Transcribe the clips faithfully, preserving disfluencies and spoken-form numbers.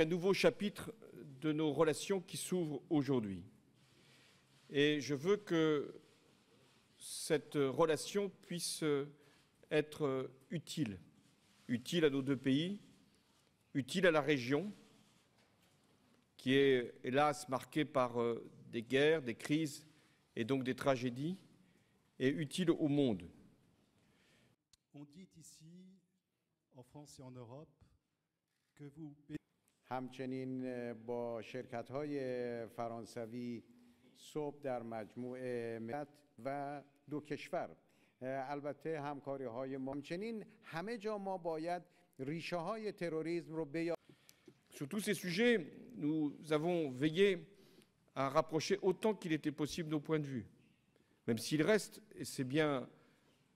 donc un nouveau chapitre de nos relations qui s'ouvre aujourd'hui. Et je veux que cette relation puisse être utile, utile à nos deux pays, utile à la région, qui est hélas marquée par des guerres, des crises et donc des tragédies, et utile au monde. On dit ici, en France et en Europe, que vous... همچنین با شرکت‌های فرانسوی صبح در مجموعه ملت و دو کشور البته همکاری‌های ما همچنین همه جا ما باید ریشه‌های تروریسم رو بیا. Sur tous ces sujets, nous avons veillé à rapprocher autant qu'il était possible nos points de vue, même s'il reste, et c'est bien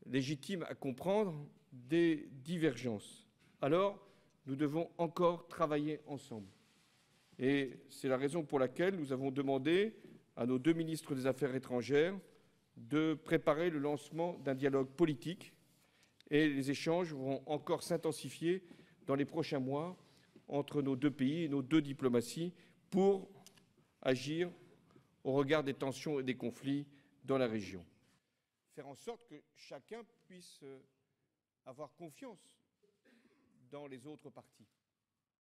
légitime à comprendre, des divergences. Alors, nous devons encore travailler ensemble. Et c'est la raison pour laquelle nous avons demandé à nos deux ministres des Affaires étrangères de préparer le lancement d'un dialogue politique. Et les échanges vont encore s'intensifier dans les prochains mois entre nos deux pays et nos deux diplomaties pour agir au regard des tensions et des conflits dans la région. Faire en sorte que chacun puisse avoir confiance dans les autres parties.